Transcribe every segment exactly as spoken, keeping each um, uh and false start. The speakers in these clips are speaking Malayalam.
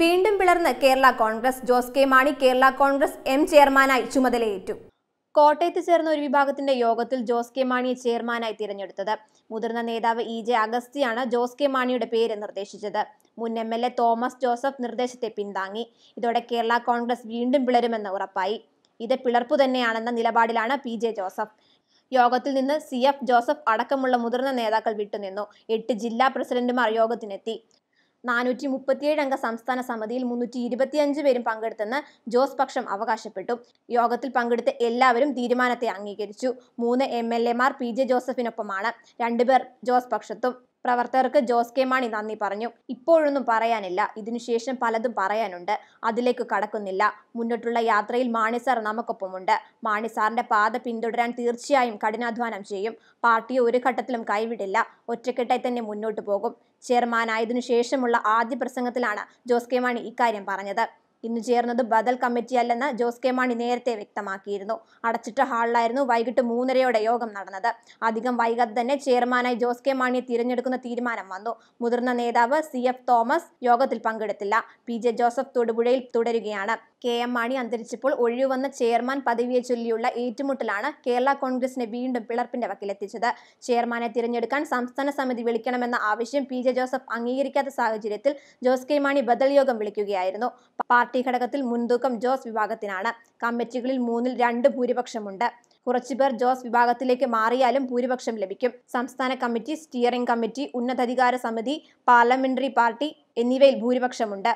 വീണ്ടും പിളർന്ന് കേരള കോൺഗ്രസ്. ജോസ് കെ മാണി കേരള കോൺഗ്രസ് എം ചെയർമാനായി ചുമതലയേറ്റു. കോട്ടയത്ത് ചേർന്ന ഒരു വിഭാഗത്തിന്റെ യോഗത്തിൽ ജോസ് കെ മാണിയെ ചെയർമാനായി തിരഞ്ഞെടുത്തത്. മുതിർന്ന നേതാവ് ഇ ജെ അഗസ്റ്റിയാണ് ജോസ് കെ മാണിയുടെ പേര് നിർദ്ദേശിച്ചത്. മുൻ M L A Thomas Joseph നിർദ്ദേശത്തെ പിന്താങ്ങി. ഇതോടെ കേരള കോൺഗ്രസ് വീണ്ടും പിളരുമെന്ന് ഉറപ്പായി. ഇത് പിളർപ്പു തന്നെയാണെന്ന നിലപാടിലാണ് പി ജെ ജോസഫ്. യോഗത്തിൽ നിന്ന് സി എഫ് ജോസഫ് അടക്കമുള്ള മുതിർന്ന നേതാക്കൾ വിട്ടുനിന്നു. എട്ട് ജില്ലാ പ്രസിഡന്റുമാർ യോഗത്തിനെത്തി. നാനൂറ്റി മുപ്പത്തിയേഴ് അംഗ സംസ്ഥാന സമിതിയിൽ മുന്നൂറ്റി ഇരുപത്തിയഞ്ച് പേരും പങ്കെടുത്തെന്ന് ജോസ് പക്ഷം അവകാശപ്പെട്ടു. യോഗത്തിൽ പങ്കെടുത്ത എല്ലാവരും തീരുമാനത്തെ അംഗീകരിച്ചു. മൂന്ന് എം എൽ എമാർ പി ജെ ജോസഫിനൊപ്പമാണ്. രണ്ടുപേർ ജോസ് പക്ഷത്തും. പ്രവർത്തകർക്ക് ജോസ് കെ മാണി നന്ദി പറഞ്ഞു. ഇപ്പോഴൊന്നും പറയാനില്ല, ഇതിനുശേഷം പലതും പറയാനുണ്ട്, അതിലേക്ക് കടക്കുന്നില്ല. മുന്നോട്ടുള്ള യാത്രയിൽ മാണി സാർ നമുക്കൊപ്പമുണ്ട്. മാണി സാറിന്റെ പാത പിന്തുടരാൻ തീർച്ചയായും കഠിനാധ്വാനം ചെയ്യും. പാർട്ടിയെ ഒരു ഘട്ടത്തിലും കൈവിടില്ല. ഒറ്റക്കെട്ടായി തന്നെ മുന്നോട്ടു പോകും. ചെയർമാനായതിനു ശേഷമുള്ള ആദ്യ പ്രസംഗത്തിലാണ് ജോസ് കെ മാണി ഇക്കാര്യം പറഞ്ഞത്. ഇന്ന് ചേർന്നത് ബദൽ കമ്മിറ്റിയല്ലെന്ന് ജോസ് കെ മാണി നേരത്തെ വ്യക്തമാക്കിയിരുന്നു. അടച്ചിട്ട ഹാളിലായിരുന്നു വൈകിട്ട് മൂന്നരയോടെ യോഗം നടന്നത്. അധികം വൈകാതെ തന്നെ ചെയർമാനായി ജോസ് കെ മാണിയെ തിരഞ്ഞെടുക്കുന്ന തീരുമാനം വന്നു. മുതിർന്ന നേതാവ് സി എഫ് തോമസ് യോഗത്തിൽ പങ്കെടുത്തില്ല. പി ജെ ജോസഫ് തൊടുപുഴയിൽ തുടരുകയാണ്. കെ എം മാണി അന്തരിച്ചപ്പോൾ ഒഴിവുവന്ന ചെയർമാൻ പദവിയെ ചൊല്ലിയുള്ള ഏറ്റുമുട്ടലാണ് കേരള കോൺഗ്രസിനെ വീണ്ടും പിളർപ്പിന്റെ വക്കിലെത്തിച്ചത്. ചെയർമാനെ തിരഞ്ഞെടുക്കാൻ സംസ്ഥാന സമിതി വിളിക്കണമെന്ന ആവശ്യം പി ജെ ജോസഫ് അംഗീകരിക്കാത്ത സാഹചര്യത്തിൽ ജോസ് കെ മാണി ബദൽ യോഗം വിളിക്കുകയായിരുന്നു. പാർട്ടി ഘടകത്തിൽ മുൻതൂക്കം ജോസ് വിഭാഗത്തിനാണ്. കമ്മിറ്റികളിൽ മൂന്നിൽ രണ്ട് ഭൂരിപക്ഷമുണ്ട്. കുറച്ചുപേർ ജോസ് വിഭാഗത്തിലേക്ക് മാറിയാലും ഭൂരിപക്ഷം ലഭിക്കും. സംസ്ഥാന കമ്മിറ്റി, സ്റ്റിയറിംഗ് കമ്മിറ്റി, ഉന്നതാധികാര സമിതി, പാർലമെന്ററി പാർട്ടി എന്നിവയിൽ ഭൂരിപക്ഷമുണ്ട്.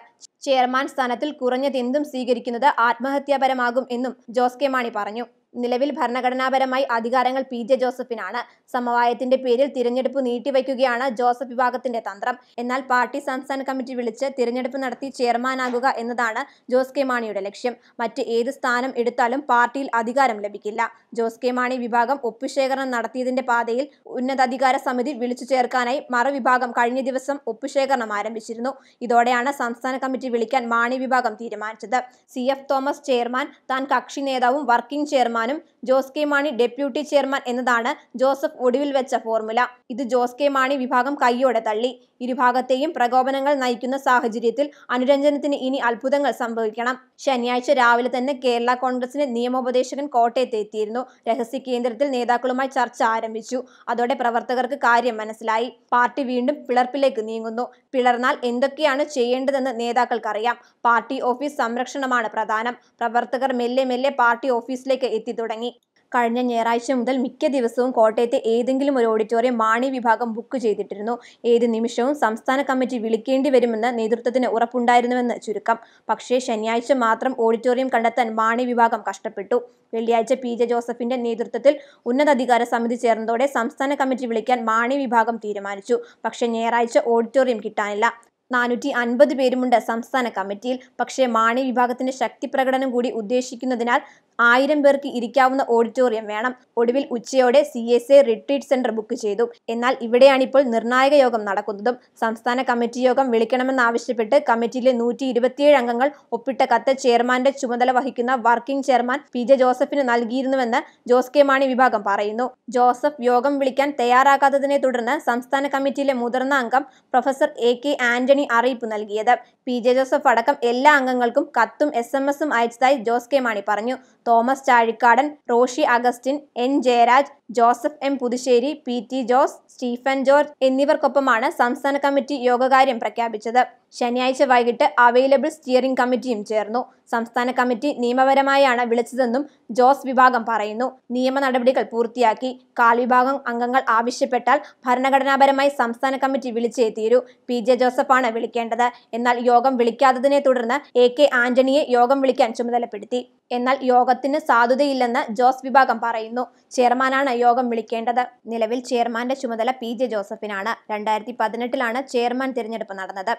ചെയർമാൻ സ്ഥാനത്തിൽ കുറഞ്ഞതെന്തും സ്വീകരിക്കുന്നത് ആത്മഹത്യാപരമാകും എന്നും ജോസ് കെ മാണി പറഞ്ഞു. നിലവിൽ ഭരണഘടനാപരമായി അധികാരങ്ങൾ പി ജെ ജോസഫിനാണ്. സമവായത്തിന്റെ പേരിൽ തിരഞ്ഞെടുപ്പ് നീട്ടിവയ്ക്കുകയാണ് ജോസഫ് വിഭാഗത്തിന്റെ തന്ത്രം. എന്നാൽ പാർട്ടി സംസ്ഥാന കമ്മിറ്റി വിളിച്ച് തിരഞ്ഞെടുപ്പ് നടത്തി ചെയർമാനാകുക എന്നതാണ് ജോസ് കെ മാണിയുടെ ലക്ഷ്യം. മറ്റ് ഏത് സ്ഥാനം എടുത്താലും പാർട്ടിയിൽ അധികാരം ലഭിക്കില്ല. ജോസ് കെ മാണി വിഭാഗം ഒപ്പുശേഖരണം നടത്തിയതിന്റെ പാതയിൽ ഉന്നതാധികാര സമിതി വിളിച്ചു ചേർക്കാനായി മറുവിഭാഗം കഴിഞ്ഞ ദിവസം ഒപ്പുശേഖരണം ആരംഭിച്ചിരുന്നു. ഇതോടെയാണ് സംസ്ഥാന കമ്മിറ്റി വിളിക്കാൻ മാണി വിഭാഗം തീരുമാനിച്ചത്. സി എഫ് തോമസ് ചെയർമാൻ, താൻ കക്ഷി നേതാവും working chairman Jose K Mani deputy chairman എന്നതാണ് ജോസഫ് ഒടുവിൽ വെച്ച ഫോർമുല. ഇത് ജോസ് കെ മാണി വിഭാഗം കയ്യോടെ തള്ളി. ഇരുഭാഗത്തെയും പ്രകോപനങ്ങൾ നയിക്കുന്ന സാഹചര്യത്തിൽ അനുരഞ്ജനത്തിന് ഇനി അത്ഭുതങ്ങൾ സംഭവിക്കണം. ശനിയാഴ്ച രാവിലെ തന്നെ കേരള കോൺഗ്രസിന്റെ നിയമോപദേശകൻ കോട്ടയത്ത് എത്തിയിരുന്നു. രഹസ്യ കേന്ദ്രത്തിൽ നേതാക്കളുമായി ചർച്ച ആരംഭിച്ചു. അതോടെ പ്രവർത്തകർക്ക് കാര്യം മനസ്സിലായി. പാർട്ടി വീണ്ടും പിളർപ്പിലേക്ക് നീങ്ങുന്നു. പിളർന്നാൽ എന്തൊക്കെയാണ് ചെയ്യേണ്ടതെന്ന് നേതാക്കൾക്കറിയാം. പാർട്ടി ഓഫീസ് സംരക്ഷണമാണ് പ്രധാനം. പ്രവർത്തകർ മെല്ലെ മെല്ലെ പാർട്ടി ഓഫീസിലേക്ക് എത്തി തുടങ്ങി. കഴിഞ്ഞ ഞായറാഴ്ച മുതൽ മിക്ക ദിവസവും കോട്ടയത്തെ ഏതെങ്കിലും ഒരു ഓഡിറ്റോറിയം മാണി വിഭാഗം ബുക്ക് ചെയ്തിട്ടിരുന്നു. ഏത് നിമിഷവും സംസ്ഥാന കമ്മിറ്റി വിളിക്കേണ്ടി വരുമെന്ന് നേതൃത്വത്തിന് ഉറപ്പുണ്ടായിരുന്നുവെന്ന് ചുരുക്കം. പക്ഷേ ശനിയാഴ്ച മാത്രം ഓഡിറ്റോറിയം കണ്ടെത്താൻ മാണി വിഭാഗം കഷ്ടപ്പെട്ടു. വെള്ളിയാഴ്ച പി ജെ ജോസഫിന്റെ നേതൃത്വത്തിൽ ഉന്നതാധികാര സമിതി ചേർന്നതോടെ സംസ്ഥാന കമ്മിറ്റി വിളിക്കാൻ മാണി വിഭാഗം തീരുമാനിച്ചു. പക്ഷേ ഞായറാഴ്ച ഓഡിറ്റോറിയം കിട്ടാനില്ല. നാനൂറ്റി അൻപത് പേരുമുണ്ട് സംസ്ഥാന കമ്മിറ്റിയിൽ. പക്ഷേ മാണി വിഭാഗത്തിന്റെ ശക്തി പ്രകടനം കൂടി ഉദ്ദേശിക്കുന്നതിനാൽ ആയിരം പേർക്ക് ഇരിക്കാവുന്ന ഓഡിറ്റോറിയം വേണം. ഒടുവിൽ ഉച്ചയോടെ C S A retreat centre book ചെയ്തു. എന്നാൽ ഇവിടെയാണിപ്പോൾ നിർണായക യോഗം നടക്കുന്നതും. സംസ്ഥാന കമ്മിറ്റി യോഗം വിളിക്കണമെന്നാവശ്യപ്പെട്ട് കമ്മിറ്റിയിലെ നൂറ്റി ഇരുപത്തിയേഴ് അംഗങ്ങൾ ഒപ്പിട്ട കത്ത് ചെയർമാന്റെ ചുമതല വഹിക്കുന്ന വർക്കിംഗ് ചെയർമാൻ പി ജെ ജോസഫിന് നൽകിയിരുന്നുവെന്ന് ജോസ് കെ മാണി വിഭാഗം പറയുന്നു. ജോസഫ് യോഗം വിളിക്കാൻ തയ്യാറാകാത്തതിനെ തുടർന്ന് സംസ്ഥാന കമ്മിറ്റിയിലെ മുതിർന്ന അംഗം പ്രൊഫസർ എ കെ ആന്റണി അറിയിപ്പ് നൽകിയത്. പി ജെ ജോസഫ് അടക്കം എല്ലാ അംഗങ്ങൾക്കും കത്തും എസ് എം എസും അയച്ചതായി ജോസ് കെ മാണി പറഞ്ഞു. Thomas Chazhikadan, Roshy Augustine, N Jayaraj, Joseph M Puthussery, P T Jose, Stephen George എന്നിവർക്കൊപ്പമാണ് സംസ്ഥാന കമ്മിറ്റി യോഗകാര്യം പ്രഖ്യാപിച്ചത്. ശനിയാഴ്ച വൈകിട്ട് അവൈലബിൾ സ്റ്റിയറിംഗ് കമ്മിറ്റിയും ചേർന്നു. സംസ്ഥാന കമ്മിറ്റി നിയമപരമായാണ് വിളിച്ചതെന്നും ജോസ് വിഭാഗം പറയുന്നു. നിയമ നടപടികൾ പൂർത്തിയാക്കി. കാൽവിഭാഗം അംഗങ്ങൾ ആവശ്യപ്പെട്ടാൽ ഭരണഘടനാപരമായി സംസ്ഥാന കമ്മിറ്റി വിളിച്ചേ തീരൂ. പി ജെ ജോസഫാണ് വിളിക്കേണ്ടത്. എന്നാൽ യോഗം വിളിക്കാത്തതിനെ തുടർന്ന് എ കെ ആന്റണിയെ യോഗം വിളിക്കാൻ ചുമതലപ്പെടുത്തി. എന്നാൽ യോഗത്തിന് സാധുതയില്ലെന്ന് ജോസ് വിഭാഗം പറയുന്നു. ചെയർമാനാണ് യോഗം വിളിക്കേണ്ടത്. നിലവിൽ ചെയർമാന്റെ ചുമതല പി ജെ ജോസഫിനാണ്. രണ്ടായിരത്തി പതിനെട്ടിലാണ് ചെയർമാൻ തിരഞ്ഞെടുപ്പ് നടന്നത്.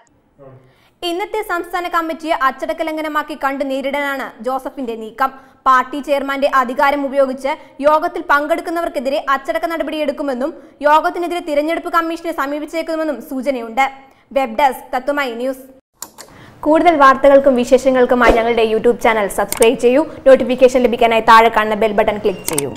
ഇന്നത്തെ സംസ്ഥാന കമ്മിറ്റിയെ അച്ചടക്ക ലംഘനമാക്കി കണ്ട് നേരിടാനാണ് ജോസഫിന്റെ നീക്കം. പാർട്ടി ചെയർമാന്റെ അധികാരം ഉപയോഗിച്ച് യോഗത്തിൽ പങ്കെടുക്കുന്നവർക്കെതിരെ അച്ചടക്ക നടപടിയെടുക്കുമെന്നും യോഗത്തിനെതിരെ തിരഞ്ഞെടുപ്പ് കമ്മീഷനെ സമീപിച്ചേക്കുമെന്നും സൂചനയുണ്ട്. Web desk Tatwamayi news. കൂടുതൽ വാർത്തകൾക്കും വിശേഷങ്ങൾക്കുമായി ഞങ്ങളുടെ യൂട്യൂബ് ചാനൽ സബ്സ്ക്രൈബ് ചെയ്യൂ. നോട്ടിഫിക്കേഷൻ ലഭിക്കാനായി താഴെ കാണുന്ന ബെൽ ബട്ടൺ ക്ലിക്ക് ചെയ്യൂ.